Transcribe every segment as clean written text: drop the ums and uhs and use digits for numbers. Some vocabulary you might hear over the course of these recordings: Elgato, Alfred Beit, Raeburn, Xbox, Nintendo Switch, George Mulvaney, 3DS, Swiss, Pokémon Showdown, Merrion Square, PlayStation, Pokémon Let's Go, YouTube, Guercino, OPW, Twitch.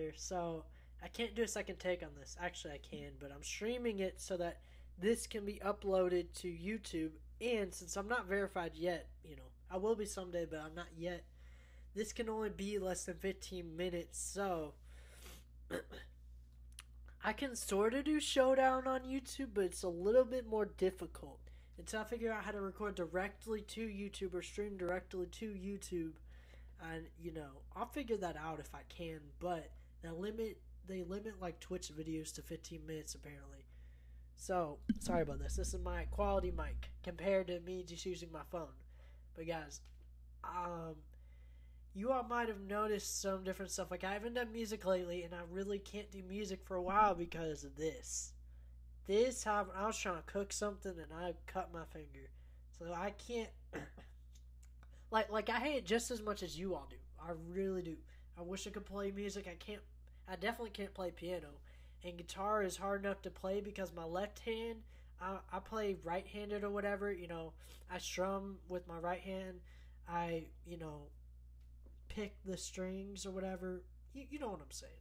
here, so I can't do a second take on this. Actually, I can, but I'm streaming it so that this can be uploaded to YouTube. And since I'm not verified yet, you know, I will be someday, but I'm not yet. This can only be less than 15 minutes, so I can sort of do Showdown on YouTube, but it's a little bit more difficult until I figure out how to record directly to YouTube or stream directly to YouTube. And, you know, I'll figure that out if I can, but they limit like Twitch videos to 15 minutes apparently. So, sorry about this. This is my quality mic compared to me just using my phone. But guys, you all might have noticed some different stuff. Like, I haven't done music lately, and I really can't do music for a while because of this. This time, I was trying to cook something, and I cut my finger. So, I can't... like, I hate it just as much as you all do. I really do. I wish I could play music. I can't... I definitely can't play piano. And guitar is hard enough to play because my left hand, I play right-handed or whatever, you know. I strum with my right hand. I, you know, pick the strings or whatever. You know what I'm saying.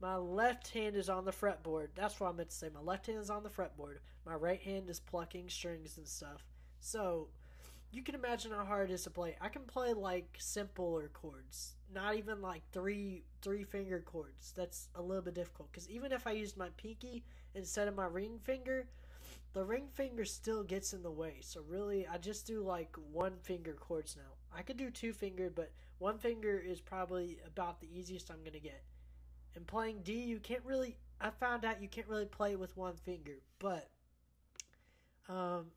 My left hand is on the fretboard. That's what I meant to say. My left hand is on the fretboard. My right hand is plucking strings and stuff. So, you can imagine how hard it is to play. I can play, like, simpler chords. Not even, like, three-finger chords. That's a little bit difficult. Because even if I used my pinky instead of my ring finger, the ring finger still gets in the way. So, really, I just do, like, one-finger chords now. I could do two-finger, but one finger is probably about the easiest I'm going to get. And playing D, you can't really... I found out you can't really play with one finger. But, hang on,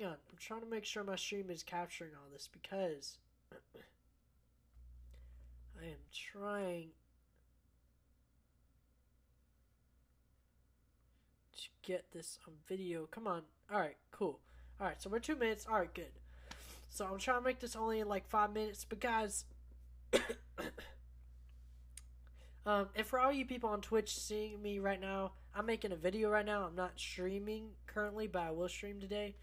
I'm trying to make sure my stream is capturing all this because I am trying to get this on video. Come on. Alright, cool. Alright, so we're 2 minutes. Alright, good. So I'm trying to make this only in like 5 minutes, but guys, and for all you people on Twitch seeing me right now, I'm making a video right now. I'm not streaming currently, but I will stream today.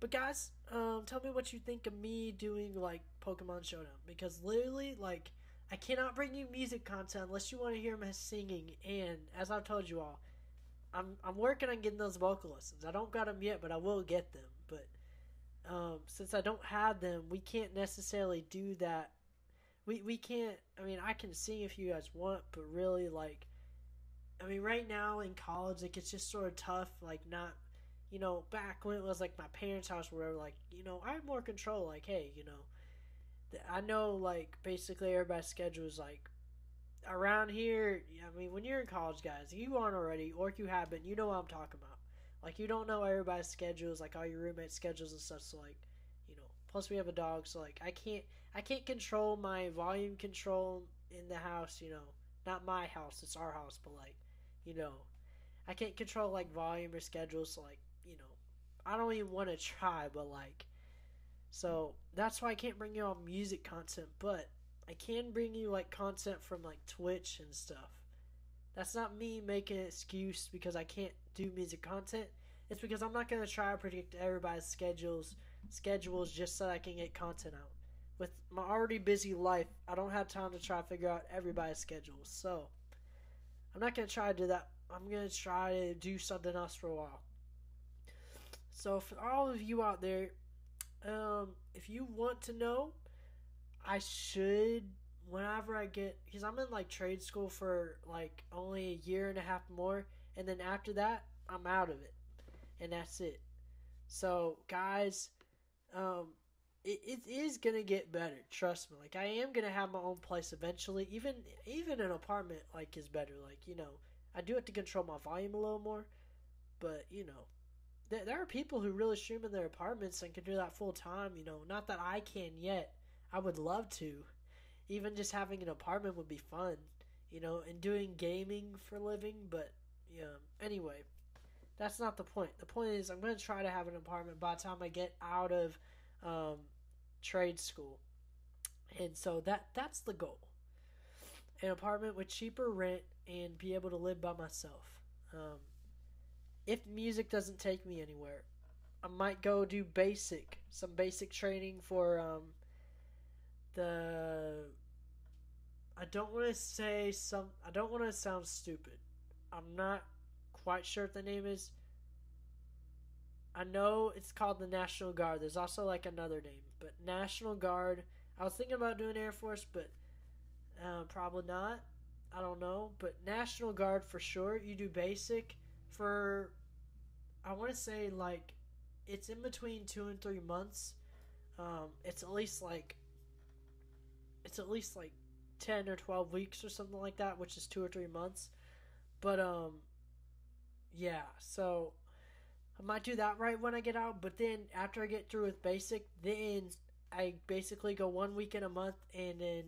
But guys, tell me what you think of me doing, like, Pokemon Showdown. Because literally, like, I cannot bring you music content unless you want to hear my singing. And, as I've told you all, I'm working on getting those vocal lessons. I don't got them yet, but I will get them. But since I don't have them, we can't necessarily do that. We can't, I mean, I can sing if you guys want, but really, like, I mean, right now in college, like, it's just sort of tough, like, not... You know, back when it was, like, my parents' house or whatever, like, you know, I had more control. Like, hey, you know, I know, like, basically everybody's schedule is, like, around here. I mean, when you're in college, guys, you aren't already, or if you haven't, you know what I'm talking about. Like, you don't know everybody's schedules, like, all your roommates' schedules and stuff, so, like, you know, plus we have a dog, so, like, I can't control my volume control in the house, you know. Not my house, it's our house, but, like, you know, I can't control, like, volume or schedules, so, like, you know, I don't even want to try, but, like, so that's why I can't bring you all music content, but I can bring you, like, content from, like, Twitch and stuff. That's not me making an excuse because I can't do music content. It's because I'm not going to try to predict everybody's schedules just so I can get content out. With my already busy life, I don't have time to try to figure out everybody's schedules, so I'm not going to try to do that. I'm going to try to do something else for a while. So, for all of you out there, if you want to know, I should, whenever I get, because I'm in, like, trade school for, like, only a year and a half more, and then after that, I'm out of it, and that's it. So, guys, it is going to get better, trust me. Like, I am going to have my own place eventually. Even an apartment, like, is better. Like, you know, I do have to control my volume a little more, but, you know. There are people who really stream in their apartments and can do that full time, you know. Not that I can yet. I would love to. Even just having an apartment would be fun, you know, and doing gaming for a living. But, yeah, anyway, that's not the point. The point is I'm going to try to have an apartment by the time I get out of trade school. And so that's the goal. An apartment with cheaper rent and be able to live by myself. If music doesn't take me anywhere, I might go do some basic training for, I don't want to say some. I don't want to sound stupid. I'm not quite sure what the name is. I know it's called the National Guard. There's also like another name, but National Guard. I was thinking about doing Air Force, but probably not. I don't know, but National Guard for sure. You do basic for, I want to say like it's in between 2 and 3 months. It's at least like 10 or 12 weeks or something like that, which is 2 or 3 months. But yeah, so I might do that right when I get out, but then after I get through with basic, then I basically go 1 weekend a month, and then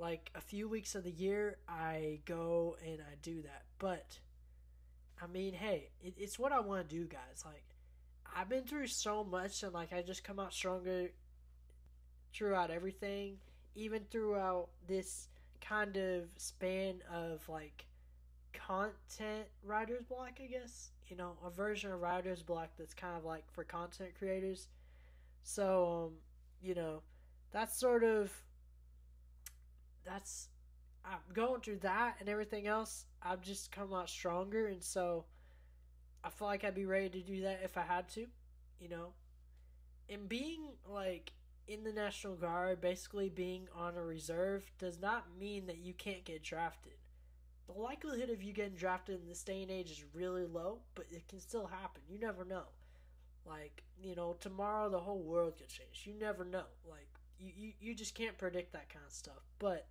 like a few weeks of the year I go and I do that. But I mean, hey, it's what I want to do, guys. Like, I've been through so much, and like I just come out stronger throughout everything, even throughout this kind of span of like content writer's block, I guess, you know, a version of writer's block that's kind of like for content creators. So you know, that's I'm going through that and everything else. I've just come out stronger, and so I feel like I'd be ready to do that if I had to, you know. And being like in the National Guard, basically being on a reserve, does not mean that you can't get drafted. The likelihood of you getting drafted in this day and age is really low, but it can still happen. You never know. Like, you know, tomorrow the whole world could change. You never know. Like, you just can't predict that kind of stuff. But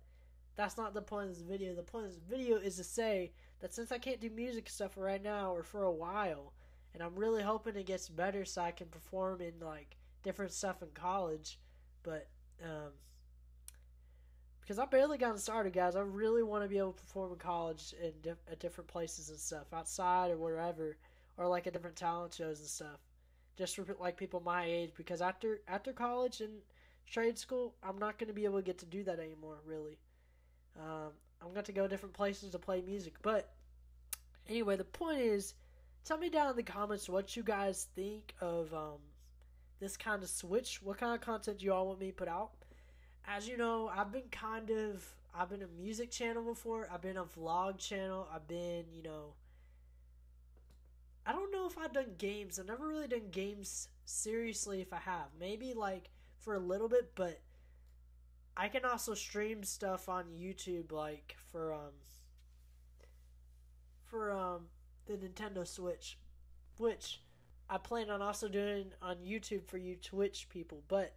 that's not the point of this video. The point of this video is to say that since I can't do music stuff right now or for a while, and I'm really hoping it gets better so I can perform in, like, different stuff in college, but, because I've barely gotten started, guys. I really want to be able to perform in college and at different places and stuff, outside or wherever, or like at different talent shows and stuff, just for like people my age, because after college and trade school, I'm not going to be able to get to do that anymore, really. I'm going to go different places to play music, but anyway, the point is, tell me down in the comments what you guys think of this kind of switch, what kind of content you all want me to put out. As you know, I've been a music channel before, I've been a vlog channel, I've been, you know, I don't know if I've done games. I've never really done games seriously. If I have, maybe like for a little bit, but I can also stream stuff on YouTube, like for the Nintendo Switch, which I plan on also doing on YouTube for you Twitch people, but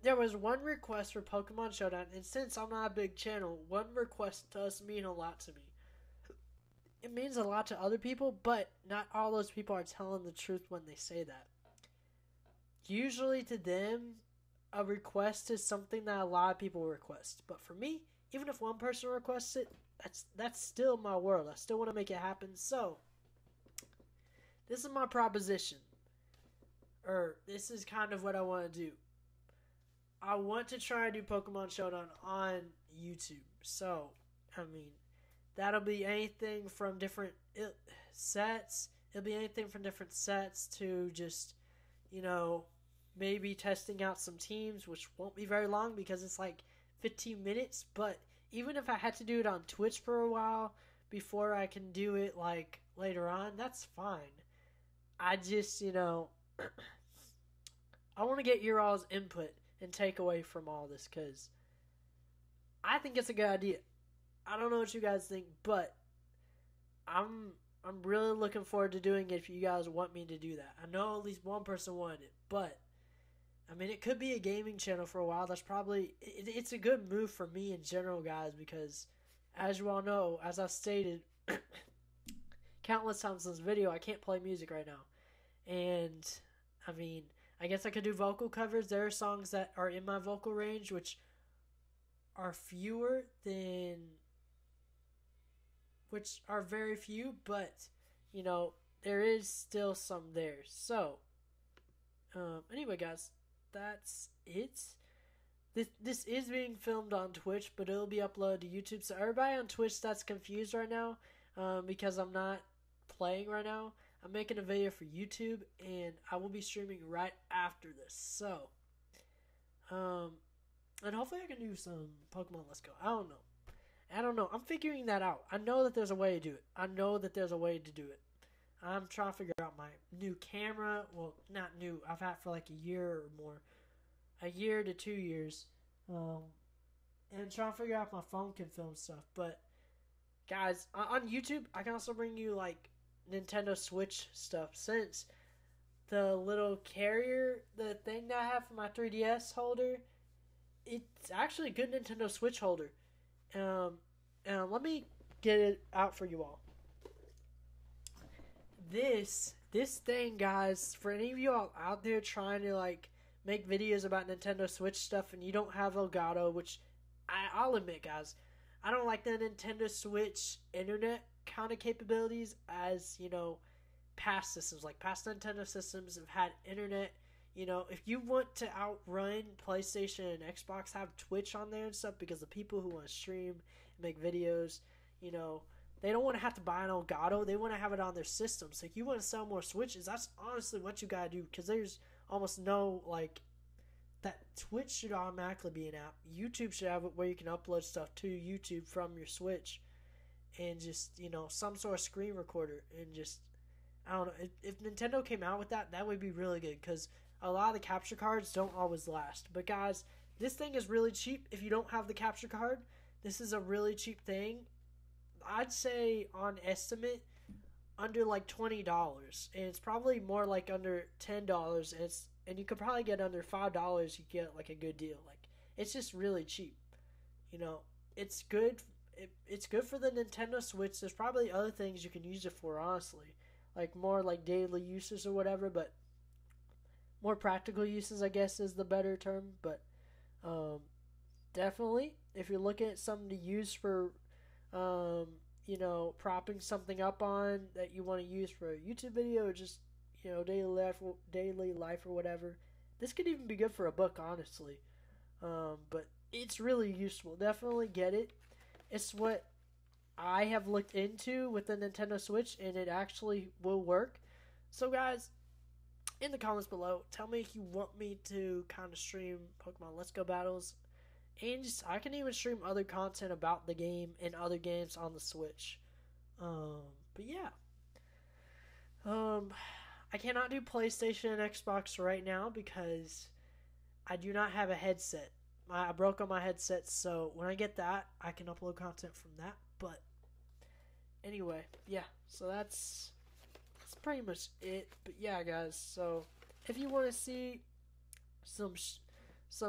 there was one request for Pokémon Showdown, and since I'm not a big channel, one request does mean a lot to me. It means a lot to other people, but not all those people are telling the truth when they say that. Usually to them, a request is something that a lot of people request. But for me, even if one person requests it, that's still my world. I still want to make it happen. So, this is my proposition. Or, this is kind of what I want to do. I want to try and do Pokemon Showdown on YouTube. So, I mean, that'll be anything from different sets. It'll be anything from different sets to just, you know, maybe testing out some teams, which won't be very long because it's like 15 minutes. But even if I had to do it on Twitch for a while before I can do it like later on, that's fine. I just, you know, I want to get your all's input and take away from all this, because I think it's a good idea. I don't know what you guys think, but I'm really looking forward to doing it if you guys want me to do that. I know at least one person wanted it, but I mean, it could be a gaming channel for a while. That's probably, it's a good move for me in general, guys, because as you all know, as I've stated countless times in this video, I can't play music right now. And I mean, I guess I could do vocal covers. There are songs that are in my vocal range, which are fewer than, which are very few, but, you know, there is still some there. So, anyway, guys, that's it. This is being filmed on Twitch, but it'll be uploaded to YouTube. So everybody on Twitch that's confused right now, because I'm not playing right now, I'm making a video for YouTube, and I will be streaming right after this. So, And hopefully I can do some Pokemon Let's Go. I don't know. I'm figuring that out. I know that there's a way to do it. I'm trying to figure out my new camera. Well, not new. I've had for like a year or more. A year to 2 years. And trying to figure out if my phone can film stuff. But, guys, on YouTube, I can also bring you, like, Nintendo Switch stuff. Since the little carrier, the thing that I have for my 3DS holder, it's actually a good Nintendo Switch holder. And let me get it out for you all. This thing, guys, for any of you all out there trying to, like, make videos about Nintendo Switch stuff and you don't have Elgato, which I'll admit, guys, I don't like the Nintendo Switch internet kind of capabilities as, you know, past systems. Like, past Nintendo systems have had internet. You know, if you want to outrun PlayStation and Xbox, have Twitch on there and stuff, because the people who want to stream and make videos, you know, they don't want to have to buy an Elgato. They want to have it on their system. So if you want to sell more Switches, that's honestly what you got to do, because there's almost no, like, that Twitch should automatically be an app. YouTube should have it where you can upload stuff to YouTube from your Switch, and just, you know, some sort of screen recorder, and just, I don't know. If Nintendo came out with that, that would be really good, because a lot of the capture cards don't always last. But, guys, this thing is really cheap. If you don't have the capture card, this is a really cheap thing. I'd say on estimate under like $20, and it's probably more like under $10, and you could probably get under $5. You get like a good deal. Like, it's just really cheap. You know, it's good. It's good for the Nintendo Switch. There's probably other things you can use it for, honestly, like more like daily uses or whatever. But more practical uses, I guess, is the better term. But definitely, if you're looking at something to use for, you know, propping something up on that you want to use for a YouTube video, or just, you know, daily life or whatever, this could even be good for a book, honestly. But it's really useful. Definitely get it. It's what I have looked into with the Nintendo Switch, and it actually will work. So, guys, in the comments below, tell me if you want me to kind of stream Pokemon Let's Go battles. And just, I can even stream other content about the game and other games on the Switch. But yeah. I cannot do PlayStation and Xbox right now because I do not have a headset. I broke on my headset, so when I get that, I can upload content from that. But anyway, yeah, so that's pretty much it. But yeah, guys, so if you want to see some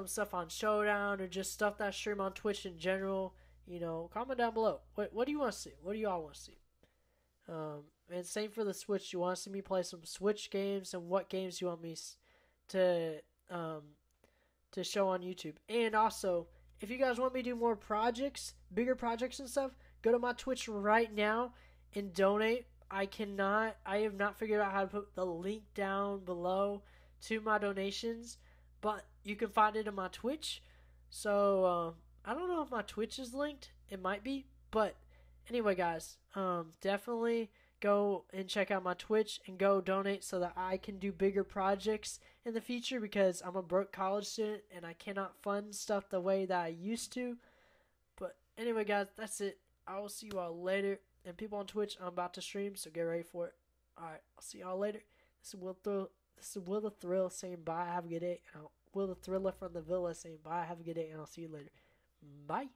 stuff on Showdown, or just stuff that I stream on Twitch in general, you know, comment down below. What do you want to see? What do y'all want to see? And same for the Switch. You want to see me play some Switch games, and what games you want me to show on YouTube. And also, if you guys want me to do more projects, bigger projects and stuff, go to my Twitch right now and donate. I have not figured out how to put the link down below to my donations, but you can find it in my Twitch. So, I don't know if my Twitch is linked. It might be. But anyway, guys, definitely go and check out my Twitch and go donate so that I can do bigger projects in the future, because I'm a broke college student and I cannot fund stuff the way that I used to. But anyway, guys, that's it. I will see you all later. And people on Twitch, I'm about to stream, so get ready for it. Alright, I'll see you all later. This is Will Da Thrill saying bye, have a good day. And Will Da Thrilla from Da Villa saying bye, have a good day, and I'll see you later. Bye.